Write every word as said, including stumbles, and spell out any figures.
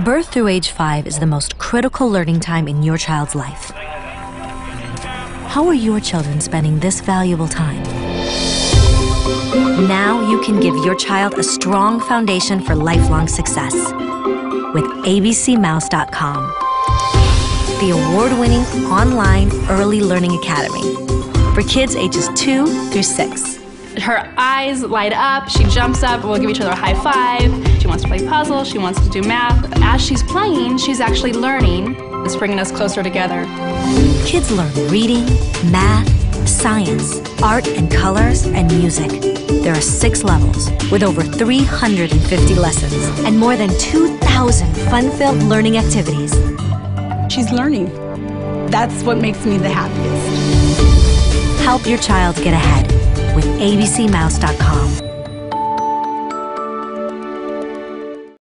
Birth through age five is the most critical learning time in your child's life. How are your children spending this valuable time? Now you can give your child a strong foundation for lifelong success with A B C mouse dot com, the award-winning online early learning academy for kids ages two through six. Her eyes light up, she jumps up, we'll give each other a high five. She wants to play puzzle, she wants to do math. As she's playing, she's actually learning. It's bringing us closer together. Kids learn reading, math, science, art and colors, and music. There are six levels with over three hundred fifty lessons and more than two thousand fun-filled learning activities. She's learning. That's what makes me the happiest. Help your child get ahead with A B C mouse dot com.